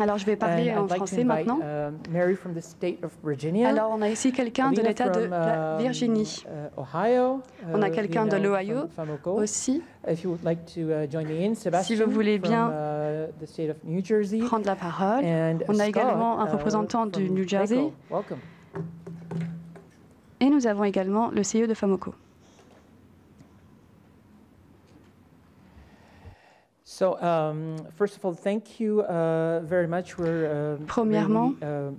Alors, je vais parler en français maintenant. Alors, on a ici quelqu'un de l'État de la Virginie. On a quelqu'un de l'Ohio aussi. Si vous voulez bien prendre la parole. On a également un représentant du New Jersey. Et nous avons également le CEO de Famoco. Premièrement,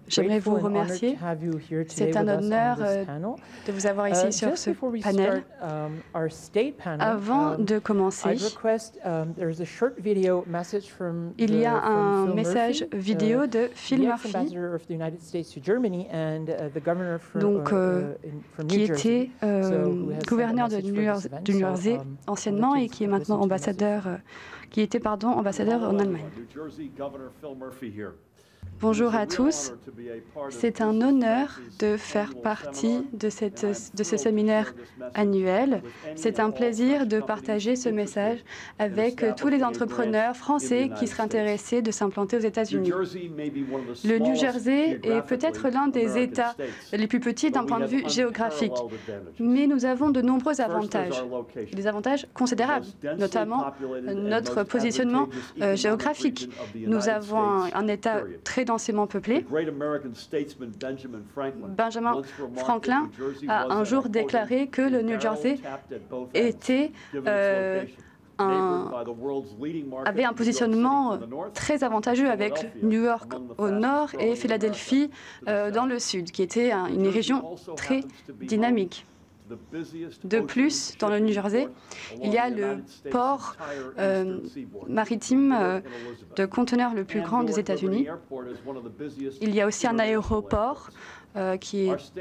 j'aimerais vous remercier. C'est un honneur de vous avoir ici sur ce panel. Avant de commencer, il y a un message vidéo de Phil Murphy, qui était gouverneur de New Jersey anciennement et qui est maintenant ambassadeur. Qui était ambassadeur en Allemagne. Bonjour à tous. C'est un honneur de faire partie de ce séminaire annuel. C'est un plaisir de partager ce message avec tous les entrepreneurs français qui seraient intéressés de s'implanter aux États-Unis. Le New Jersey est peut-être l'un des États les plus petits d'un point de vue géographique, mais nous avons de nombreux avantages, des avantages considérables, notamment notre positionnement géographique. Nous avons un État très densément peuplé. Benjamin Franklin a un jour déclaré que le New Jersey était avait un positionnement très avantageux avec New York au nord et Philadelphie dans le sud, qui était une région très dynamique. De plus, dans le New Jersey, il y a le port maritime de conteneurs le plus grand des États-Unis. Il y a aussi un aéroport qui est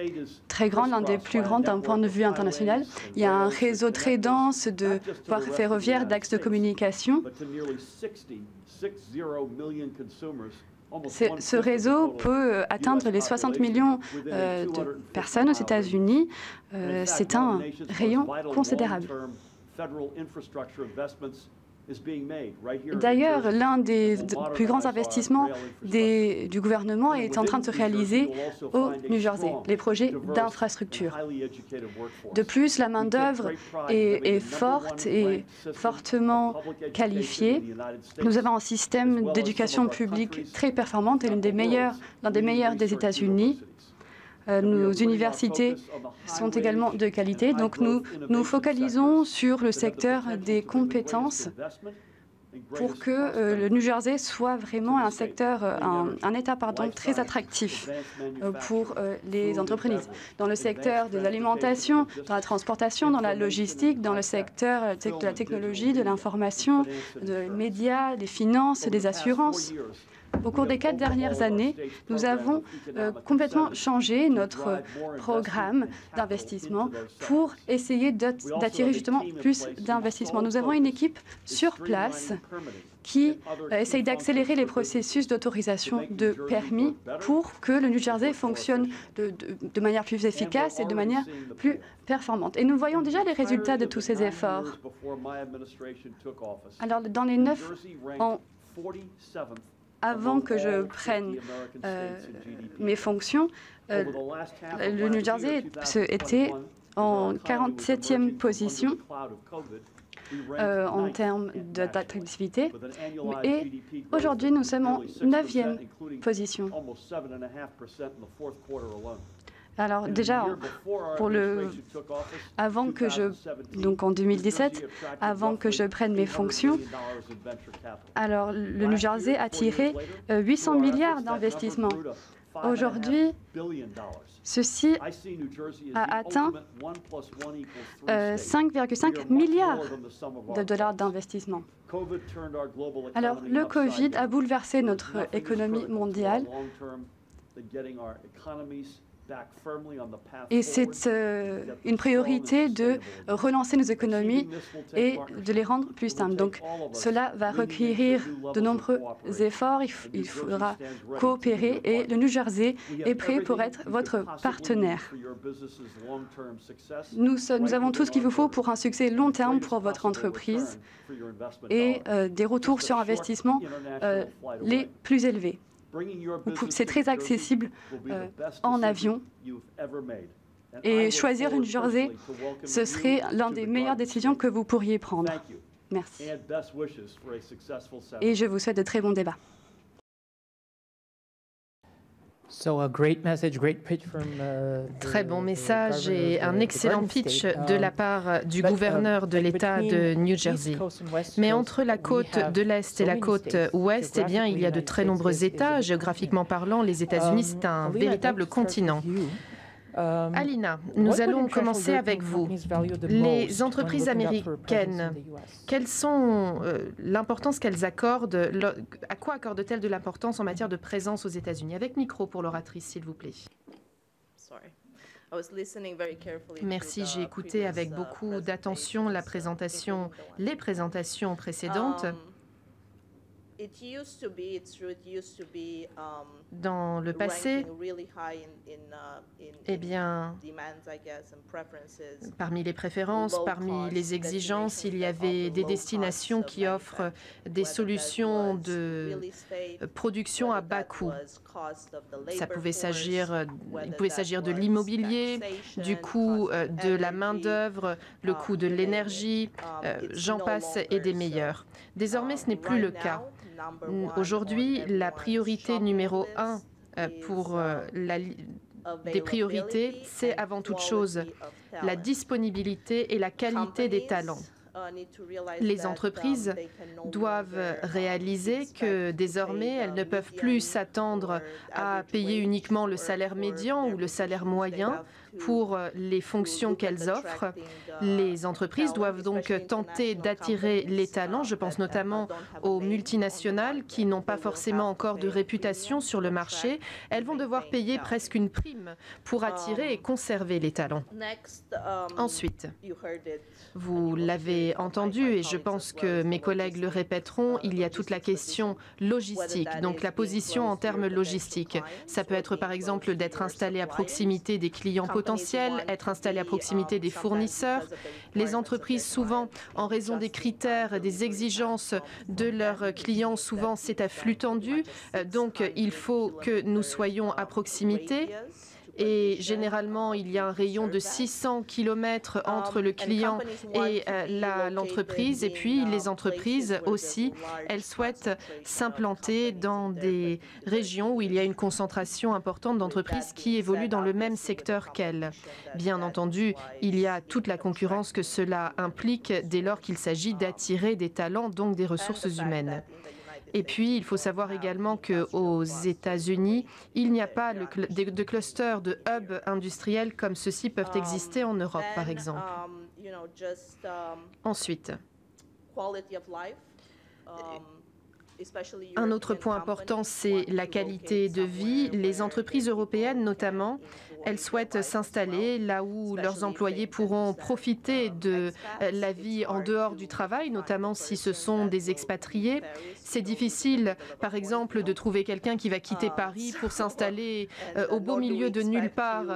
très grand, l'un des plus grands d'un point de vue international. Il y a un réseau très dense de voies ferroviaires, d'axes de communication. Ce réseau peut atteindre les 60 millions de personnes aux États-Unis. C'est un rayon considérable. D'ailleurs, l'un des plus grands investissements du gouvernement est en train de se réaliser au New Jersey, les projets d'infrastructure. De plus, la main-d'œuvre est forte et fortement qualifiée. Nous avons un système d'éducation publique très performant et l'un des meilleurs des États-Unis. Nos universités sont également de qualité, donc nous nous focalisons sur le secteur des compétences pour que le New Jersey soit vraiment un secteur, un État très attractif pour les entreprises. Dans le secteur de l'alimentation, dans la transportation, dans la logistique, dans le secteur de la technologie, de l'information, des médias, des finances, des assurances. Au cours des 4 dernières années, nous avons complètement changé notre programme d'investissement pour essayer d'attirer justement plus d'investissements. Nous avons une équipe sur place qui essaye d'accélérer les processus d'autorisation de permis pour que le New Jersey fonctionne de manière plus efficace et de manière plus performante. Et nous voyons déjà les résultats de tous ces efforts. Alors, dans les 9 ans avant que je prenne mes fonctions, le New Jersey était en 47e position en termes d'attractivité. Et aujourd'hui, nous sommes en 9e position. Alors déjà, en 2017, avant que je prenne mes fonctions, alors le New Jersey a attiré 800 milliards d'investissements. Aujourd'hui, ceci a atteint 5,5 milliards de dollars d'investissement. Alors le Covid a bouleversé notre économie mondiale. Et c'est une priorité de relancer nos économies et de les rendre plus simples. Donc cela va requérir de nombreux efforts, il faudra coopérer et le New Jersey est prêt pour être votre partenaire. Nous avons tout ce qu'il vous faut pour un succès long terme pour votre entreprise et des retours sur investissement les plus élevés. C'est très accessible en avion et choisir une Jersey, ce serait l'un des meilleures décisions que vous pourriez prendre. Merci. Et je vous souhaite de très bons débats. Très bon message et un excellent pitch de la part du gouverneur de l'État de New Jersey. Mais entre la côte de l'Est et la côte Ouest, eh bien, il y a de très nombreux États. Géographiquement parlant, les États-Unis, c'est un véritable continent. Alina, nous allons commencer avec vous. Les entreprises américaines, quelles sont l'importance qu'elles accordent, à quoi accordent-elles de l'importance en matière de présence aux États-Unis? Avec micro pour l'oratrice, s'il vous plaît. Merci, j'ai écouté avec beaucoup d'attention les présentations précédentes. Dans le passé, eh bien, parmi les préférences, parmi les exigences, il y avait des destinations qui offrent des solutions de production à bas coût. Il pouvait s'agir de l'immobilier, du coût de la main-d'œuvre, le coût de l'énergie, j'en passe et des meilleurs. Désormais, ce n'est plus le cas. Aujourd'hui, la priorité numéro 1 des priorités, c'est avant toute chose la disponibilité et la qualité des talents. Les entreprises doivent réaliser que désormais, elles ne peuvent plus s'attendre à payer uniquement le salaire médian ou le salaire moyen pour les fonctions qu'elles offrent. Les entreprises doivent donc tenter d'attirer les talents. Je pense notamment aux multinationales qui n'ont pas forcément encore de réputation sur le marché. Elles vont devoir payer presque une prime pour attirer et conserver les talents. Ensuite, vous l'avez entendu et je pense que mes collègues le répéteront, il y a toute la question logistique, donc la position en termes logistiques. Ça peut être par exemple d'être installé à proximité des clients potentiels, être installé à proximité des fournisseurs. Les entreprises, souvent, en raison des critères, des exigences de leurs clients, souvent c'est à flux tendu, donc il faut que nous soyons à proximité. Et généralement, il y a un rayon de 600 km entre le client et l'entreprise. Et puis, les entreprises aussi, elles souhaitent s'implanter dans des régions où il y a une concentration importante d'entreprises qui évoluent dans le même secteur qu'elles. Bien entendu, il y a toute la concurrence que cela implique dès lors qu'il s'agit d'attirer des talents, donc des ressources humaines. Et puis, il faut savoir également qu'aux États-Unis, il n'y a pas de clusters, de hubs industriels comme ceux-ci peuvent exister en Europe, par exemple. Ensuite, un autre point important, c'est la qualité de vie. Les entreprises européennes, notamment, elles souhaitent s'installer là où leurs employés pourront profiter de la vie en dehors du travail, notamment si ce sont des expatriés. C'est difficile, par exemple, de trouver quelqu'un qui va quitter Paris pour s'installer au beau milieu de nulle part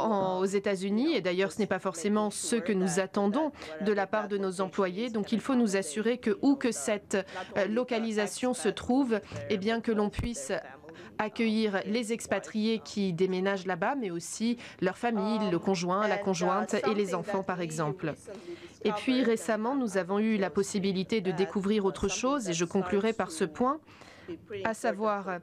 aux États-Unis. Et d'ailleurs, ce n'est pas forcément ce que nous attendons de la part de nos employés. Donc, il faut nous assurer que où que cette localisation se trouve, et bien que l'on puisse accueillir les expatriés qui déménagent là-bas, mais aussi leur famille, le conjoint, la conjointe et les enfants, par exemple. Et puis récemment, nous avons eu la possibilité de découvrir autre chose, et je conclurai par ce point, à savoir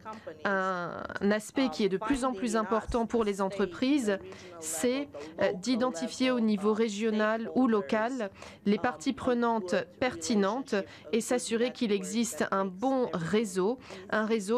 un aspect qui est de plus en plus important pour les entreprises, c'est d'identifier au niveau régional ou local les parties prenantes pertinentes et s'assurer qu'il existe un bon réseau,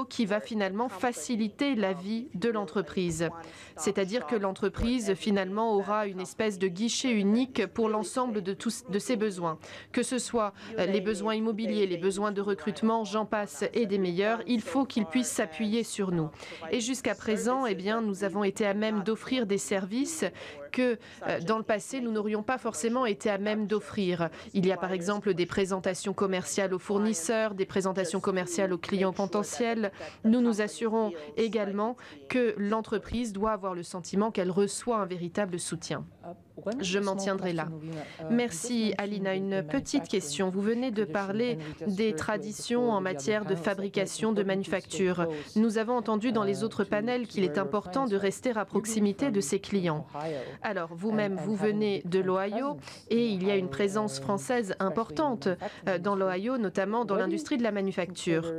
qui va finalement faciliter la vie de l'entreprise. C'est-à-dire que l'entreprise finalement aura une espèce de guichet unique pour l'ensemble de ses besoins, que ce soit les besoins immobiliers, les besoins de recrutement, j'en passe et des meilleurs. employeurs, il faut qu'ils puissent s'appuyer sur nous. Et jusqu'à présent, eh bien, nous avons été à même d'offrir des services que dans le passé, nous n'aurions pas forcément été à même d'offrir. Il y a par exemple des présentations commerciales aux fournisseurs, des présentations commerciales aux clients potentiels. Nous nous assurons également que l'entreprise doit avoir le sentiment qu'elle reçoit un véritable soutien. Je m'en tiendrai là. Merci, Alina. Une petite question. Vous venez de parler des traditions en matière de fabrication, de manufacture. Nous avons entendu dans les autres panels qu'il est important de rester à proximité de ses clients. Alors, vous-même, vous venez de l'Ohio et il y a une présence française importante dans l'Ohio, notamment dans l'industrie de la manufacture.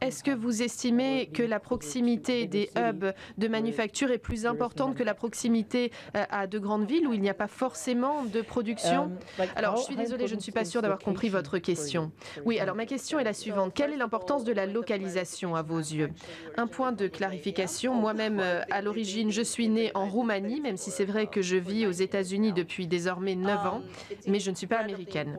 Est-ce que vous estimez que la proximité des hubs de manufacture est plus importante que la proximité à de grandes villes où il n'y a pas forcément de production? Alors, je suis désolée, je ne suis pas sûre d'avoir compris votre question. Oui, alors ma question est la suivante. Quelle est l'importance de la localisation à vos yeux? Un point de clarification. Moi-même, à l'origine, je suis née en Roumanie, même si c'est vrai que je vis aux États-Unis depuis désormais 9 ans, mais je ne suis pas américaine.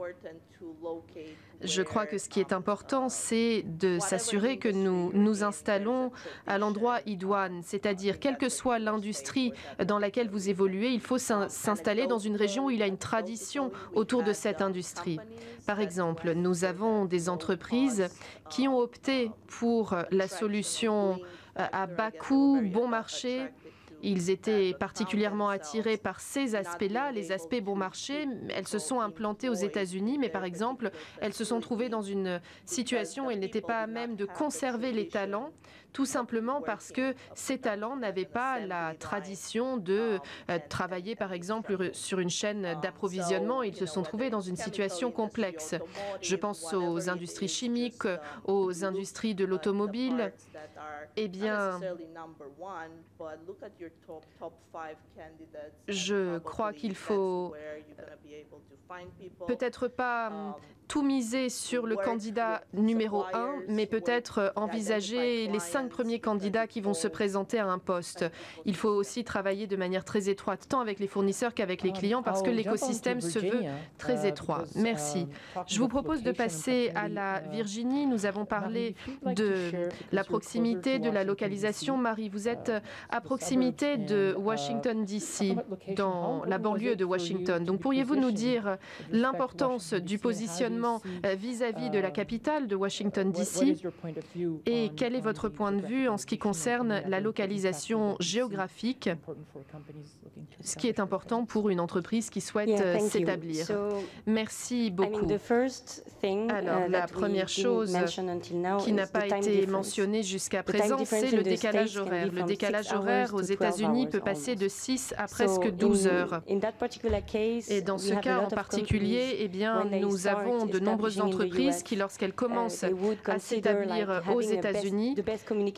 Je crois que ce qui est important, c'est de s'assurer que nous nous installons à l'endroit idoine, c'est-à-dire, quelle que soit l'industrie dans laquelle vous évoluez, il faut s'installer dans une région où il y a une tradition autour de cette industrie. Par exemple, nous avons des entreprises qui ont opté pour la solution à bas coût, bon marché. Ils étaient particulièrement attirés par ces aspects-là, les aspects bon marché. Elles se sont implantées aux États-Unis, mais par exemple, elles se sont trouvées dans une situation où elles n'étaient pas à même de conserver les talents, tout simplement parce que ces talents n'avaient pas la tradition de travailler, par exemple, sur une chaîne d'approvisionnement. Ils se sont trouvés dans une situation complexe. Je pense aux industries chimiques, aux industries de l'automobile. Eh bien, je crois qu'il faut peut-être pas tout miser sur le candidat numéro 1, mais peut-être envisager les 5 premiers candidats qui vont se présenter à un poste. Il faut aussi travailler de manière très étroite, tant avec les fournisseurs qu'avec les clients, parce que l'écosystème se veut très étroit. Merci. Je vous propose de passer à la Virginie. Nous avons parlé de la proximité, de la localisation. Marie, vous êtes à proximité de Washington, D.C., dans la banlieue de Washington. Donc, pourriez-vous nous dire l'importance du positionnement vis-à-vis de la capitale de Washington, D.C. et quel est votre point de vue en ce qui concerne la localisation géographique, ce qui est important pour une entreprise qui souhaite s'établir? Merci beaucoup. Alors, la première chose qui n'a pas été mentionnée jusqu'à présent, c'est le décalage horaire. Le décalage horaire aux États-Unis peut passer de 6 à presque 12 heures. Et dans ce cas en particulier, eh bien, nous avons de nombreuses entreprises qui, lorsqu'elles commencent à s'établir aux États-Unis,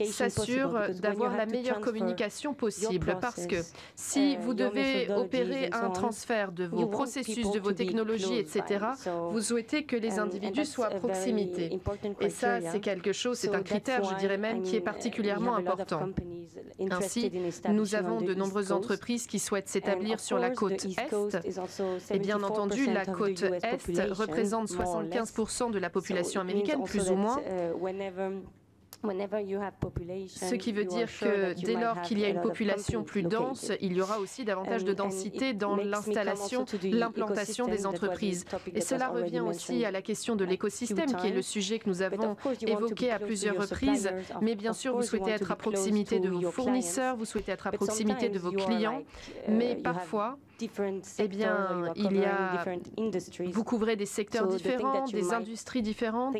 s'assurent d'avoir la meilleure communication possible. Parce que si vous devez opérer un transfert de vos processus, de vos technologies, etc., vous souhaitez que les individus soient à proximité. Et ça, c'est quelque chose, c'est un critère, je dirais même, qui est particulièrement important. Ainsi, nous avons de nombreuses entreprises qui souhaitent s'établir sur la côte Est. Et bien entendu, la côte Est représente 75% de la population américaine, plus ou moins. Ce qui veut dire que dès lors qu'il y a une population plus dense, il y aura aussi davantage de densité dans l'installation, l'implantation des entreprises. Et cela revient aussi à la question de l'écosystème, qui est le sujet que nous avons évoqué à plusieurs reprises. Mais bien sûr, vous souhaitez être à proximité de vos fournisseurs, vous souhaitez être à proximité de vos clients, mais parfois, eh bien, il y a, vous couvrez des secteurs différents, des industries différentes.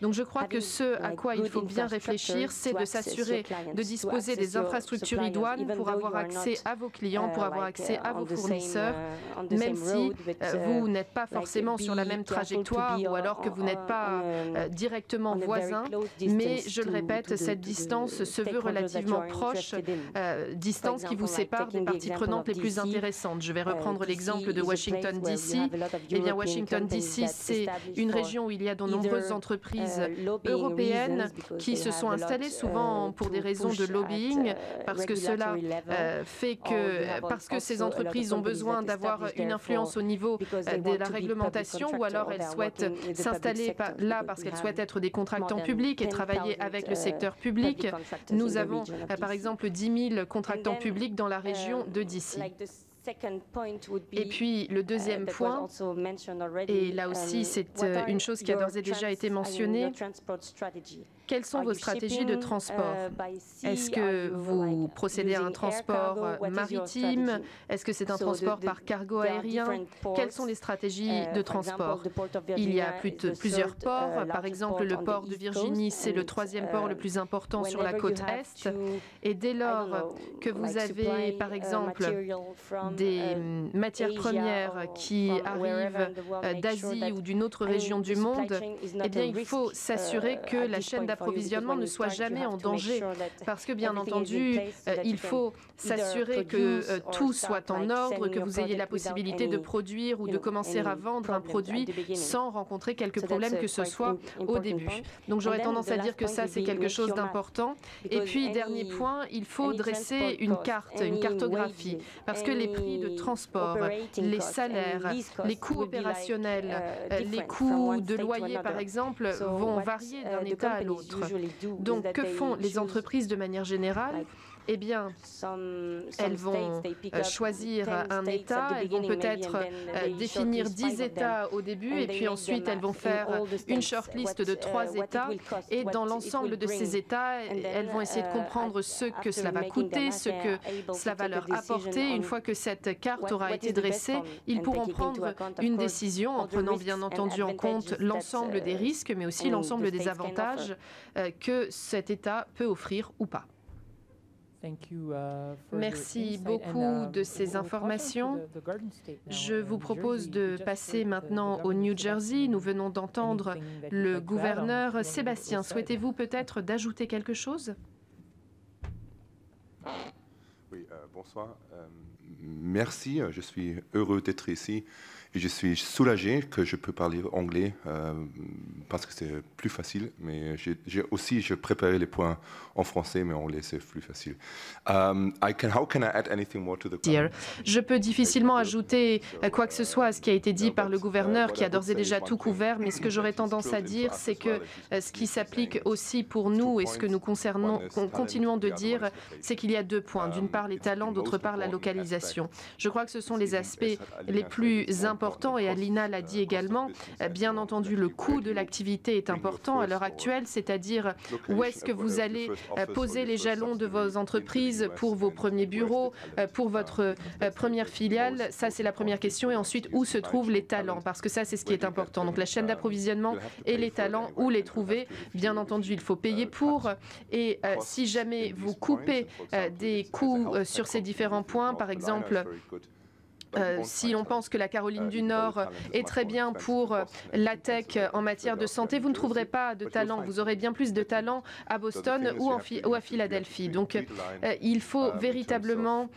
Donc, je crois que ce à quoi il faut bien réfléchir, c'est de s'assurer de disposer des infrastructures idoines pour avoir accès à vos clients, pour avoir accès à vos fournisseurs, même si vous n'êtes pas forcément sur la même trajectoire ou alors que vous n'êtes pas directement voisin. Mais, je le répète, cette distance se veut relativement proche, distance qui vous sépare des parties prenantes les plus intéressantes intéressantes. Je vais reprendre l'exemple de Washington DC. Eh bien, Washington DC, c'est une région où il y a de nombreuses entreprises européennes qui se sont installées souvent pour des raisons de lobbying, parce que cela fait que, parce que ces entreprises ont besoin d'avoir une influence au niveau de la réglementation, ou alors elles souhaitent s'installer là parce qu'elles souhaitent être des contractants publics et travailler avec le secteur public. Nous avons par exemple 10 000 contractants publics dans la région de DC. Et puis le deuxième point, et là aussi c'est une chose qui a d'ores et déjà été mentionnée, quelles sont vos stratégies de transport? Est-ce que vous procédez à un transport maritime? Est-ce que c'est un transport par cargo aérien? Quelles sont les stratégies de transport? Il y a plusieurs ports, par exemple le port de Virginie, c'est le troisième port le plus important sur la côte Est, et dès lors que vous avez par exemple des matières premières qui arrivent d'Asie ou d'une autre région du monde, eh bien, il faut s'assurer que la chaîne d'approvisionnement ne soit jamais en danger, parce que, bien entendu, il faut s'assurer que tout soit en ordre, que vous ayez la possibilité de produire ou de commencer à vendre un produit sans rencontrer quelques problèmes que ce soit au début. Donc, j'aurais tendance à dire que ça, c'est quelque chose d'important. Et puis, dernier point, il faut dresser une carte, une cartographie, parce que les prix de transport, les salaires, les coûts opérationnels, les coûts de loyer, par exemple, vont varier d'un État à l'autre. Donc, que font les entreprises de manière générale? Eh bien, elles vont choisir un État, elles vont peut-être définir 10 États au début, et puis ensuite elles vont faire une shortlist de 3 États, et dans l'ensemble de ces États, elles vont essayer de comprendre ce que cela va coûter, ce que cela va leur apporter. Une fois que cette carte aura été dressée, ils pourront prendre une décision en prenant bien entendu en compte l'ensemble des risques, mais aussi l'ensemble des avantages que cet État peut offrir ou pas. Merci beaucoup de ces informations. Je vous propose de passer maintenant au New Jersey. Nous venons d'entendre le gouverneur. Sébastien, souhaitez-vous peut-être d'ajouter quelque chose? Oui, bonsoir. Merci. Je suis heureux d'être ici. Et je suis soulagé que je peux parler anglais parce que c'est plus facile. Mais je préparais les points en français, mais en anglais c'est plus facile. Je peux difficilement ajouter quoi que ce soit à ce qui a été dit par le gouverneur, qui a d'ores et déjà tout couvert. Mais ce que j'aurais tendance à dire, c'est que ce qui s'applique aussi pour nous et ce que nous continuons de dire, c'est qu'il y a deux points. D'une part les talents, d'autre part la localisation. Je crois que ce sont les aspects les plus importants. Et Alina l'a dit également, bien entendu, le coût de l'activité est important à l'heure actuelle, c'est-à-dire où est-ce que vous allez poser les jalons de vos entreprises pour vos premiers bureaux, pour votre première filiale. Ça, c'est la première question. Et ensuite, où se trouvent les talents? Parce que ça, c'est ce qui est important. Donc la chaîne d'approvisionnement et les talents, où les trouver? Bien entendu, il faut payer pour. Et si jamais vous coupez des coûts sur ces différents points, par exemple, si l'on pense que la Caroline du Nord est très bien pour la tech en matière de santé, vous ne trouverez pas de talent. Vous aurez bien plus de talent à Boston ou à Philadelphie. Donc, il faut véritablement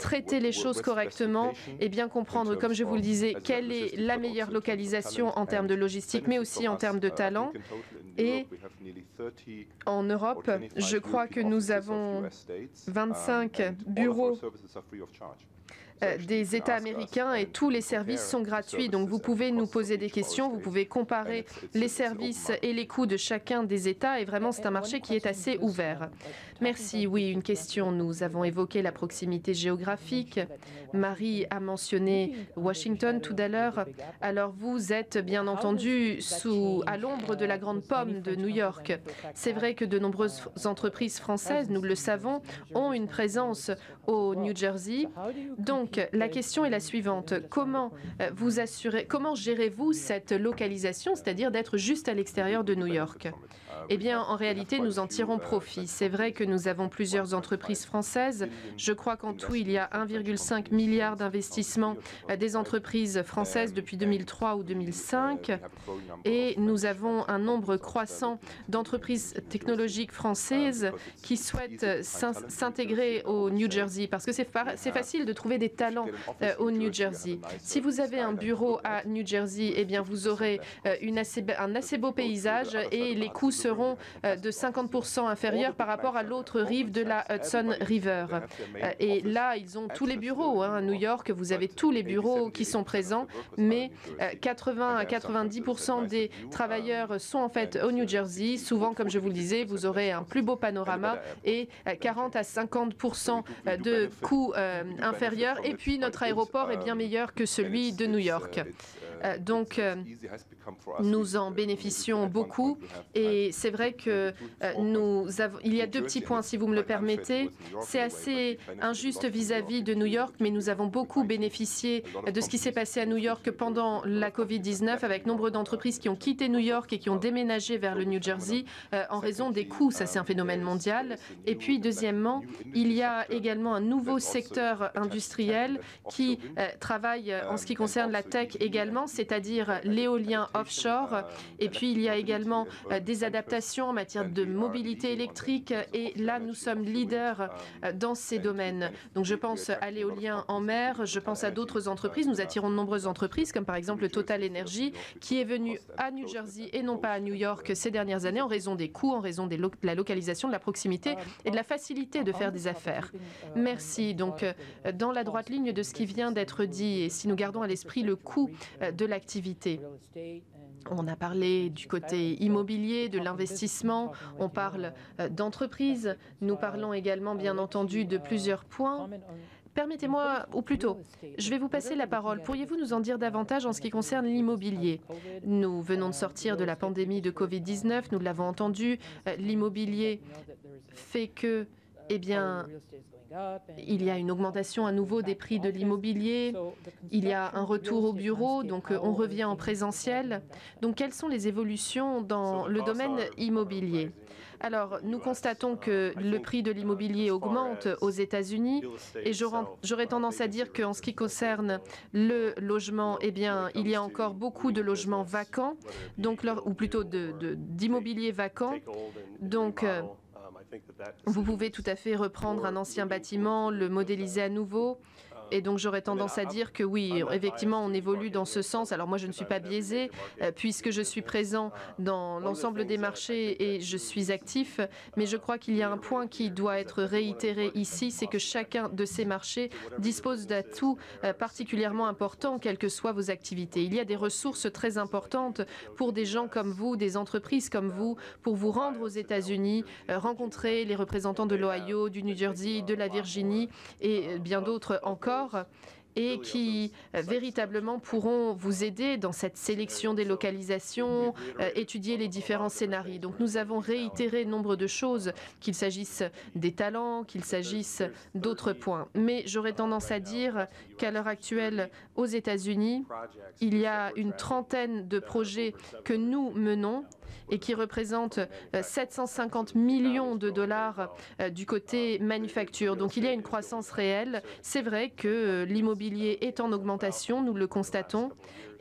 traiter les choses correctement et bien comprendre, comme je vous le disais, quelle est la meilleure localisation en termes de logistique, mais aussi en termes de talent. Et en Europe, je crois que nous avons 25 bureaux des États américains et tous les services sont gratuits. Donc vous pouvez nous poser des questions, vous pouvez comparer les services et les coûts de chacun des États, et vraiment c'est un marché qui est assez ouvert. Merci. Oui, une question. Nous avons évoqué la proximité géographique. Marie a mentionné Washington tout à l'heure. Alors vous êtes bien entendu à l'ombre de la grande pomme de New York. C'est vrai que de nombreuses entreprises françaises, nous le savons, ont une présence au New Jersey. Donc, la question est la suivante. Comment gérez-vous cette localisation, c'est-à-dire d'être juste à l'extérieur de New York? Eh bien, en réalité, nous en tirons profit. C'est vrai que nous avons plusieurs entreprises françaises. Je crois qu'en tout, il y a 1,5 milliard d'investissements des entreprises françaises depuis 2003 ou 2005. Et nous avons un nombre croissant d'entreprises technologiques françaises qui souhaitent s'intégrer au New Jersey, parce que c'est facile de trouver des talents au New Jersey. Si vous avez un bureau à New Jersey, eh bien, vous aurez un assez beau paysage et les coûts seront de 50% inférieurs par rapport à l'autre rive de la Hudson River. Et là, ils ont tous les bureaux. À New York, vous avez tous les bureaux qui sont présents, mais 80 à 90% des travailleurs sont en fait au New Jersey. Souvent, comme je vous le disais, vous aurez un plus beau panorama et 40 à 50% de coûts inférieurs. Et puis, notre aéroport est bien meilleur que celui de New York. Donc, nous en bénéficions beaucoup. Et c'est vrai que il y a deux petits points, si vous me le permettez. C'est assez injuste vis-à-vis de New York, mais nous avons beaucoup bénéficié de ce qui s'est passé à New York pendant la Covid-19, avec nombre d'entreprises qui ont quitté New York et qui ont déménagé vers le New Jersey en raison des coûts. Ça, c'est un phénomène mondial. Et puis, deuxièmement, il y a également un nouveau secteur industriel qui travaille en ce qui concerne la tech également, c'est-à-dire l'éolien offshore. Et puis, il y a également des adaptations en matière de mobilité électrique. Et là, nous sommes leaders dans ces domaines. Donc, je pense à l'éolien en mer, je pense à d'autres entreprises. Nous attirons de nombreuses entreprises, comme par exemple TotalEnergies, qui est venue à New Jersey et non pas à New York ces dernières années en raison des coûts, en raison de la localisation, de la proximité et de la facilité de faire des affaires. Merci. Donc, dans la droite ligne de ce qui vient d'être dit, et si nous gardons à l'esprit le coût de l'activité, on a parlé du côté immobilier, de l'investissement, on parle d'entreprise, nous parlons également bien entendu de plusieurs points. Permettez-moi, ou plutôt, je vais vous passer la parole. Pourriez-vous nous en dire davantage en ce qui concerne l'immobilier? Nous venons de sortir de la pandémie de Covid-19, nous l'avons entendu, l'immobilier fait que, eh bien, il y a une augmentation à nouveau des prix de l'immobilier, il y a un retour au bureau, donc on revient en présentiel. Donc quelles sont les évolutions dans le domaine immobilier? Alors, nous constatons que le prix de l'immobilier augmente aux États-Unis et j'aurais tendance à dire qu'en ce qui concerne le logement, eh bien, il y a encore beaucoup de logements vacants, donc, ou plutôt d'immobilier vacant. Donc, vous pouvez tout à fait reprendre un ancien bâtiment, le modéliser à nouveau. Et donc, j'aurais tendance à dire que oui, effectivement, on évolue dans ce sens. Alors, moi, je ne suis pas biaisé puisque je suis présent dans l'ensemble des marchés et je suis actif. Mais je crois qu'il y a un point qui doit être réitéré ici, c'est que chacun de ces marchés dispose d'atouts particulièrement importants, quelles que soient vos activités. Il y a des ressources très importantes pour des gens comme vous, des entreprises comme vous, pour vous rendre aux États-Unis, rencontrer les représentants de l'Ohio, du New Jersey, de la Virginie et bien d'autres encore, et qui véritablement pourront vous aider dans cette sélection des localisations, étudier les différents scénarios. Donc nous avons réitéré nombre de choses, qu'il s'agisse des talents, qu'il s'agisse d'autres points. Mais j'aurais tendance à dire qu'à l'heure actuelle, aux États-Unis, il y a une trentaine de projets que nous menons et qui représente 750 millions de dollars du côté manufacture. Donc il y a une croissance réelle. C'est vrai que l'immobilier est en augmentation, nous le constatons.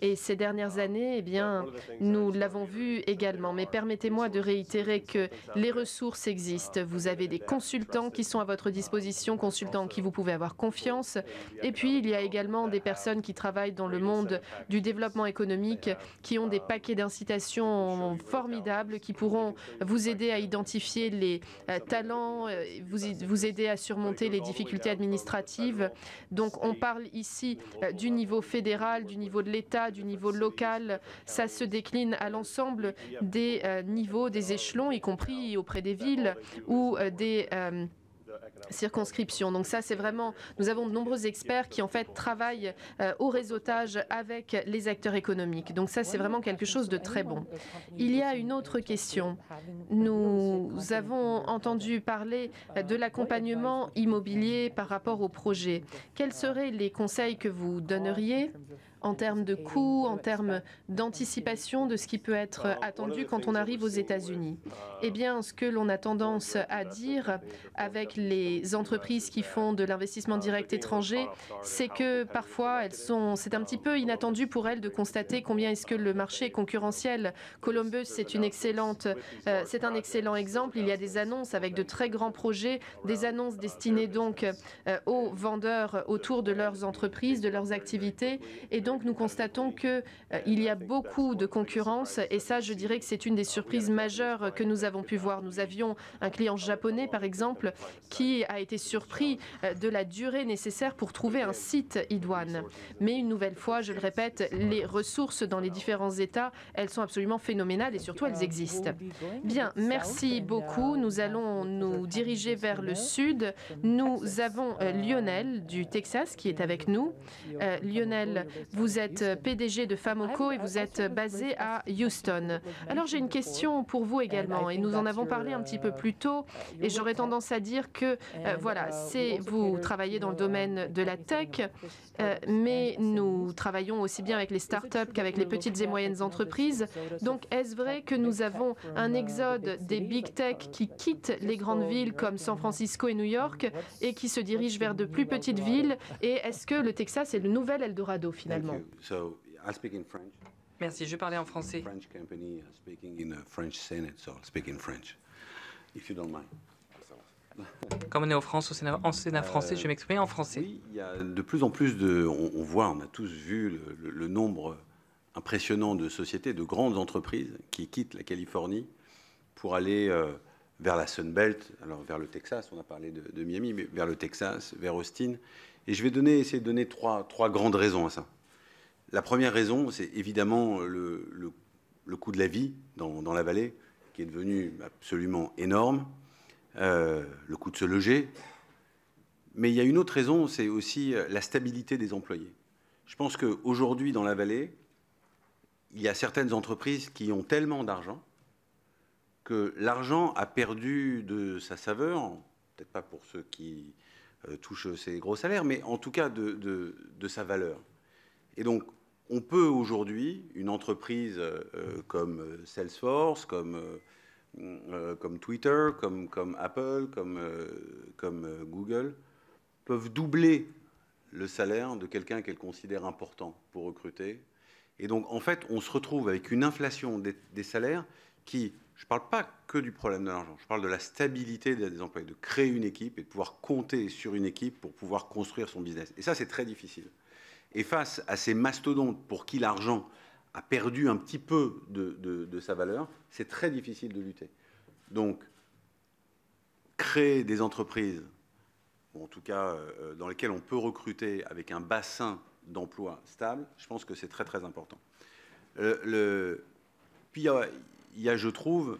Et ces dernières années, eh bien, nous l'avons vu également. Mais permettez-moi de réitérer que les ressources existent. Vous avez des consultants qui sont à votre disposition, consultants en qui vous pouvez avoir confiance. Et puis, il y a également des personnes qui travaillent dans le monde du développement économique, qui ont des paquets d'incitations formidables, qui pourront vous aider à identifier les talents, vous aider à surmonter les difficultés administratives. Donc, on parle ici du niveau fédéral, du niveau de l'État, du niveau local, ça se décline à l'ensemble des niveaux, des échelons, y compris auprès des villes ou des circonscriptions. Donc ça, c'est vraiment, nous avons de nombreux experts qui en fait travaillent au réseautage avec les acteurs économiques. Donc ça, c'est vraiment quelque chose de très bon. Il y a une autre question. Nous avons entendu parler de l'accompagnement immobilier par rapport au projet. Quels seraient les conseils que vous donneriez en termes de coûts, en termes d'anticipation de ce qui peut être attendu quand on arrive aux États-Unis. Eh bien, ce que l'on a tendance à dire avec les entreprises qui font de l'investissement direct étranger, c'est que parfois, c'est un petit peu inattendu pour elles de constater combien est-ce que le marché est concurrentiel. Columbus, c'est un excellent exemple. Il y a des annonces avec de très grands projets, des annonces destinées donc aux vendeurs autour de leurs entreprises, de leurs activités. Et donc, nous constatons qu'il y a beaucoup de concurrence. Et ça, je dirais que c'est une des surprises majeures que nous avons pu voir. Nous avions un client japonais, par exemple, qui a été surpris de la durée nécessaire pour trouver un site e-douane. Mais une nouvelle fois, je le répète, les ressources dans les différents États, elles sont absolument phénoménales et surtout, elles existent. Bien, merci beaucoup. Nous allons nous diriger vers le sud. Nous avons Lionel du Texas qui est avec nous. Lionel, vous êtes PDG de Famoco et vous êtes basé à Houston. Alors, j'ai une question pour vous également et nous en avons parlé un petit peu plus tôt et j'aurais tendance à dire que, voilà, vous travaillez dans le domaine de la tech, mais nous travaillons aussi bien avec les startups qu'avec les petites et moyennes entreprises. Donc, est-ce vrai que nous avons un exode des big tech qui quittent les grandes villes comme San Francisco et New York et qui se dirigent vers de plus petites villes? Et est-ce que le Texas est le nouvel Eldorado finalement? Merci, je vais parler en français. Comme on est en France, au Sénat français, je vais m'exprimer en français. Oui, il y a de plus en plus de... on a tous vu le nombre impressionnant de sociétés, de grandes entreprises qui quittent la Californie pour aller vers la Sunbelt, alors vers le Texas, on a parlé de Miami, mais vers le Texas, vers Austin. Et je vais essayer de donner trois grandes raisons à ça. La première raison, c'est évidemment le coût de la vie dans la vallée, qui est devenu absolument énorme, le coût de se loger. Mais il y a une autre raison, c'est aussi la stabilité des employés. Je pense qu'aujourd'hui, dans la vallée, il y a certaines entreprises qui ont tellement d'argent que l'argent a perdu de sa saveur, peut-être pas pour ceux qui touchent ces gros salaires, mais en tout cas de sa valeur. Et donc, on peut aujourd'hui, une entreprise comme Salesforce, comme Twitter, comme Apple, comme Google, peuvent doubler le salaire de quelqu'un qu'elles considèrent important pour recruter. Et donc, en fait, on se retrouve avec une inflation des salaires qui... Je ne parle pas que du problème de l'argent, je parle de la stabilité des employés, de créer une équipe et de pouvoir compter sur une équipe pour pouvoir construire son business. Et ça, c'est très difficile. Et face à ces mastodontes pour qui l'argent a perdu un petit peu de sa valeur, c'est très difficile de lutter. Donc, créer des entreprises, ou en tout cas dans lesquelles on peut recruter avec un bassin d'emploi stable, je pense que c'est très, très important. Puis, il y a, je trouve,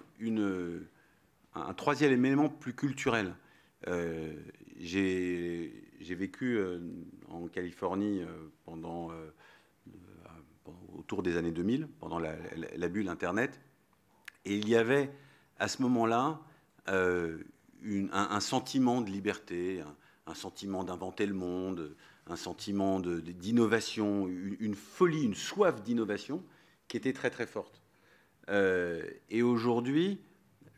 un troisième élément plus culturel. J'ai vécu en Californie autour des années 2000, pendant la bulle Internet. Et il y avait, à ce moment-là, un sentiment de liberté, un sentiment d'inventer le monde, un sentiment d'innovation, une folie, une soif d'innovation qui était très, très forte. Et aujourd'hui,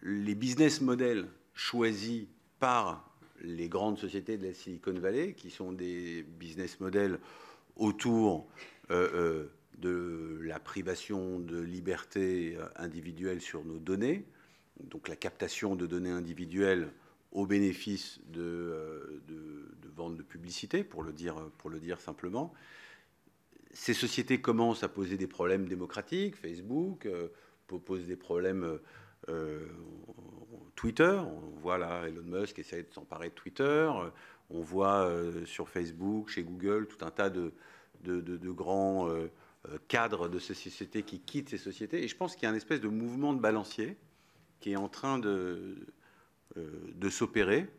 les business models choisis par les grandes sociétés de la Silicon Valley, qui sont des business models autour de la privation de liberté individuelle sur nos données, donc la captation de données individuelles au bénéfice de ventes de publicité, pour le dire simplement. Ces sociétés commencent à poser des problèmes démocratiques, Facebook... pose des problèmes Twitter. On voit là Elon Musk essayer de s'emparer de Twitter. On voit sur Facebook, chez Google, tout un tas de grands cadres de ces sociétés qui quittent ces sociétés. Et je pense qu'il y a une espèce de mouvement de balancier qui est en train de s'opérer,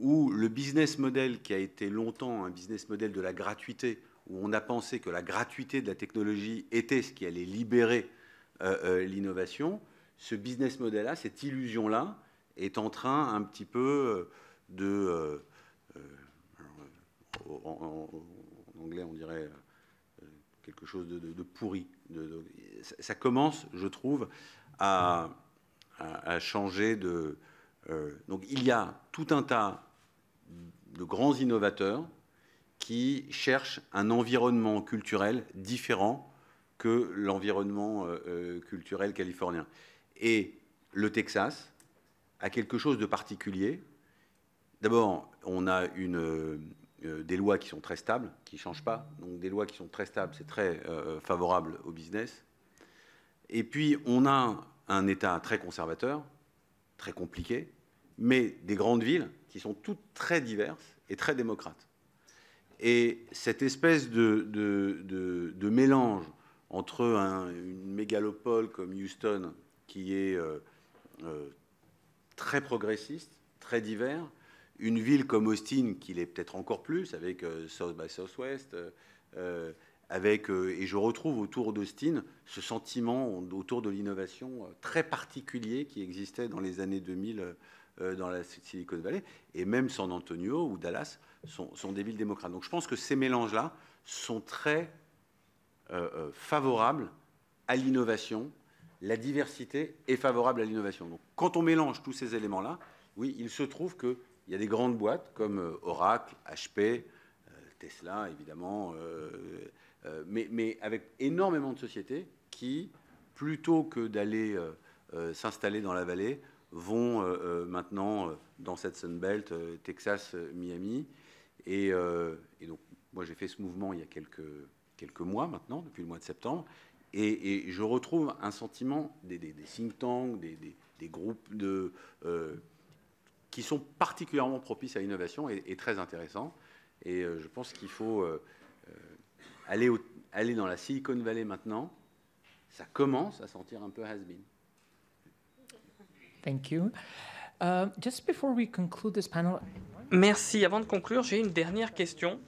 où le business model qui a été longtemps un business model de la gratuité, où on a pensé que la gratuité de la technologie était ce qui allait libérer l'innovation, ce business model-là, cette illusion-là, est en train un petit peu en anglais, on dirait quelque chose de pourri. Ça commence, je trouve, à changer de... donc il y a tout un tas de grands innovateurs qui cherchent un environnement culturel différent que l'environnement culturel californien. Et le Texas a quelque chose de particulier. D'abord, on a des lois qui sont très stables, qui ne changent pas. Donc des lois qui sont très stables, c'est très favorable au business. Et puis, on a un État très conservateur, très compliqué, mais des grandes villes qui sont toutes très diverses et très démocrates. Et cette espèce de mélange entre une mégalopole comme Houston, qui est très progressiste, très divers, une ville comme Austin, qui l'est peut-être encore plus, avec South by Southwest, et je retrouve autour d'Austin ce sentiment autour de l'innovation très particulier qui existait dans les années 2000 dans la Silicon Valley, et même San Antonio ou Dallas sont des villes démocrates. Donc je pense que ces mélanges-là sont très favorables à l'innovation. La diversité est favorable à l'innovation. Donc quand on mélange tous ces éléments-là, oui, il se trouve qu'il y a des grandes boîtes comme Oracle, HP, Tesla, évidemment, mais avec énormément de sociétés qui, plutôt que d'aller s'installer dans la vallée, vont maintenant dans cette Sunbelt, Texas, Miami. Et donc, moi, j'ai fait ce mouvement il y a quelques mois maintenant, depuis le mois de septembre, et je retrouve un sentiment des think tanks, des groupes qui sont particulièrement propices à l'innovation et très intéressants. Et je pense qu'il faut aller dans la Silicon Valley maintenant. Ça commence à sentir un peu has-been. Thank you. Just before we conclude this panel... Merci. Avant de conclure, j'ai une dernière question.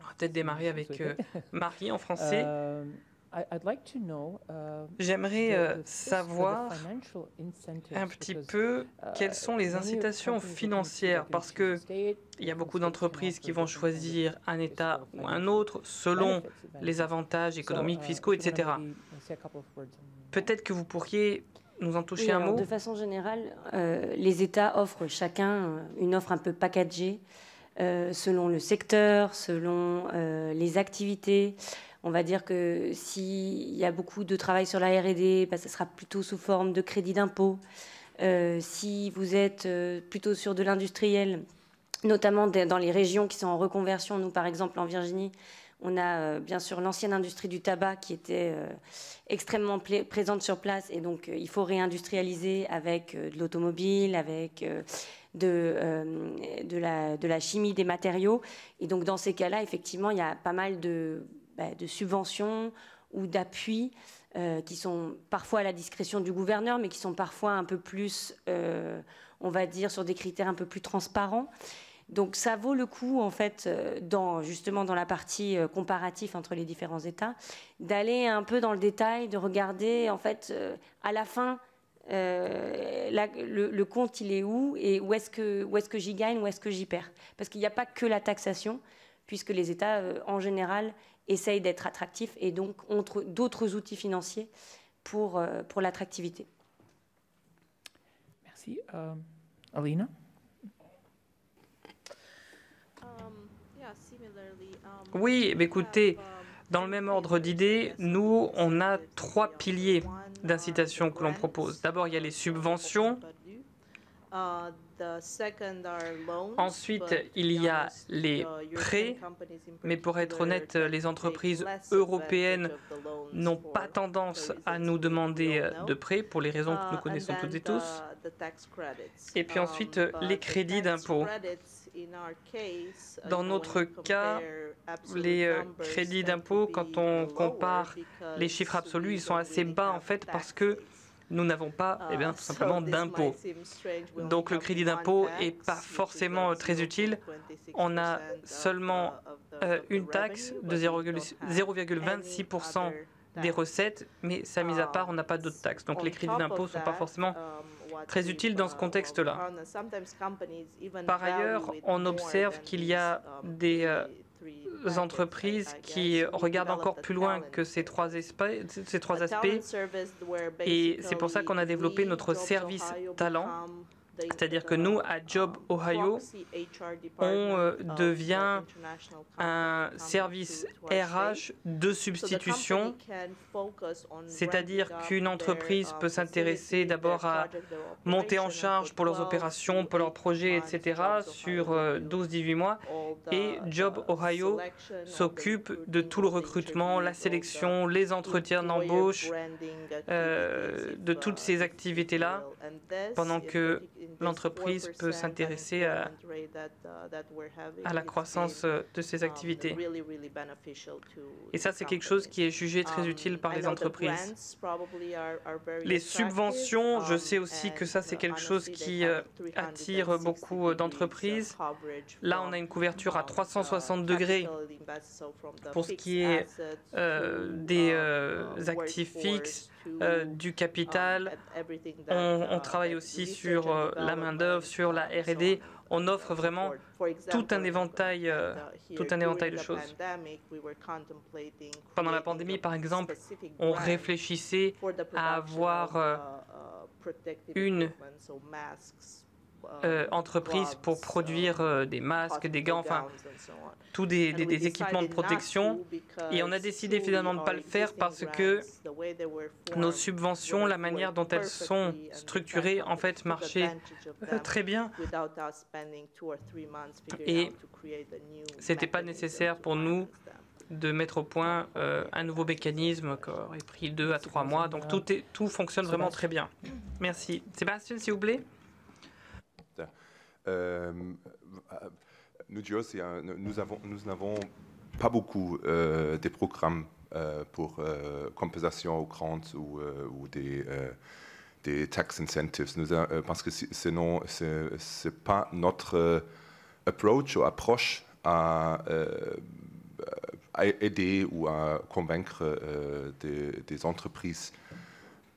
On va peut-être démarrer avec Marie en français. J'aimerais savoir un petit peu quelles sont les incitations financières, parce qu'il y a beaucoup d'entreprises qui vont choisir un État ou un autre selon les avantages économiques, fiscaux, etc. Peut-être que vous pourriez nous en toucher un mot. De façon générale, les États offrent chacun une offre un peu packagée selon le secteur, selon les activités. On va dire que s'il y a beaucoup de travail sur la R&D, bah, ça sera plutôt sous forme de crédit d'impôt. Si vous êtes plutôt sur de l'industriel, notamment dans les régions qui sont en reconversion, nous, par exemple, en Virginie, on a bien sûr l'ancienne industrie du tabac qui était extrêmement présente sur place. Et donc, il faut réindustrialiser avec de l'automobile, avec... de la chimie des matériaux. Et donc, dans ces cas-là, effectivement, il y a pas mal de subventions ou d'appuis qui sont parfois à la discrétion du gouverneur, mais qui sont parfois un peu plus, on va dire, sur des critères un peu plus transparents. Donc, ça vaut le coup, en fait, justement dans la partie comparatif entre les différents États, d'aller un peu dans le détail, de regarder, en fait, à la fin... le compte, il est où et où est-ce que j'y gagne, où est-ce que j'y perds? Parce qu'il n'y a pas que la taxation, puisque les États, en général, essayent d'être attractifs et donc ont d'autres outils financiers pour l'attractivité. Merci. Alina? Oui, écoutez, dans le même ordre d'idées, nous, on a trois piliers d'incitation que l'on propose. D'abord, il y a les subventions. Ensuite, il y a les prêts. Mais pour être honnête, les entreprises européennes n'ont pas tendance à nous demander de prêts pour les raisons que nous connaissons toutes et tous. Et puis ensuite, les crédits d'impôt. Dans notre cas, les crédits d'impôt, quand on compare les chiffres absolus, ils sont assez bas en fait parce que nous n'avons pas tout simplement d'impôt. Donc le crédit d'impôt n'est pas forcément très utile. On a seulement une taxe de 0,26% des recettes, mais ça mis à part, on n'a pas d'autres taxes. Donc les crédits d'impôt ne sont pas forcément très utile dans ce contexte-là. Par ailleurs, on observe qu'il y a des entreprises qui regardent encore plus loin que ces trois aspects. Et c'est pour ça qu'on a développé notre service talent. C'est-à-dire que nous, à Job Ohio, on devient un service RH de substitution, c'est-à-dire qu'une entreprise peut s'intéresser d'abord à monter en charge pour leurs opérations, pour leurs projets, etc., sur 12-18 mois, et Job Ohio s'occupe de tout le recrutement, la sélection, les entretiens d'embauche, de toutes ces activités-là, pendant que l'entreprise peut s'intéresser à la croissance de ses activités. Et ça, c'est quelque chose qui est jugé très utile par les entreprises. Les subventions, je sais aussi que ça, c'est quelque chose qui attire beaucoup d'entreprises. Là, on a une couverture à 360 degrés pour ce qui est des actifs fixes, du capital. On travaille aussi sur la main-d'œuvre, sur la R&D. On offre vraiment tout un éventail de choses. Pendant la pandémie, par exemple, on réfléchissait à avoir une entreprises pour produire des masques, des gants, enfin, tous des équipements de protection. Et on a décidé finalement de ne pas le faire parce que nos subventions, la manière dont elles sont structurées, en fait, marchaient très bien. Et ce n'était pas nécessaire pour nous de mettre au point un nouveau mécanisme qui aurait pris 2 à 3 mois. Donc, tout fonctionne vraiment très bien. Merci. Sébastien, s'il vous plaît. Nous n'avons pas beaucoup de programmes pour compensation aux grandes ou des tax incentives, parce que sinon, ce n'est pas notre approche à aider ou à convaincre des entreprises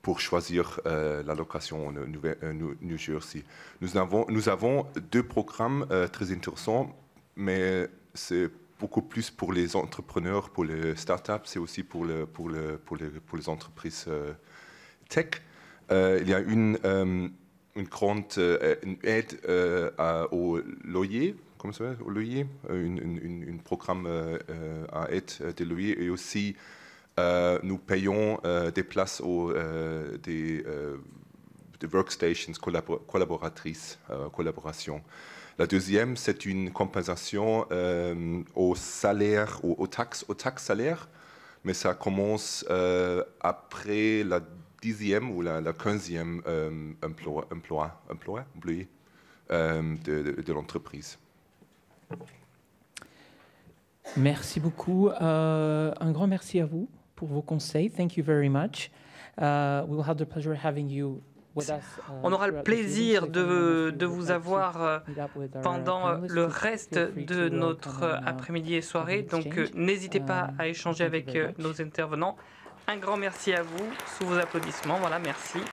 pour choisir la location au New Jersey. Nous avons 2 programmes très intéressants, mais c'est beaucoup plus pour les entrepreneurs, pour les startups, c'est aussi pour les entreprises tech. Il y a une grande aide au loyer, comme ça, au loyer, un programme à aide des loyers, et aussi nous payons des places aux des workstations collaboratrices, collaboration. La deuxième, c'est une compensation au salaire, aux taxes salaires, mais ça commence après la 10e ou la 15e employé de l'entreprise. Merci beaucoup. Un grand merci à vous pour vos conseils. Thank you very much. We will have the pleasure of having you with us. On aura le plaisir de vous avoir pendant le reste de notre après-midi et soirée. Donc, n'hésitez pas à échanger avec nos intervenants. Un grand merci à vous sous vos applaudissements. Voilà, merci.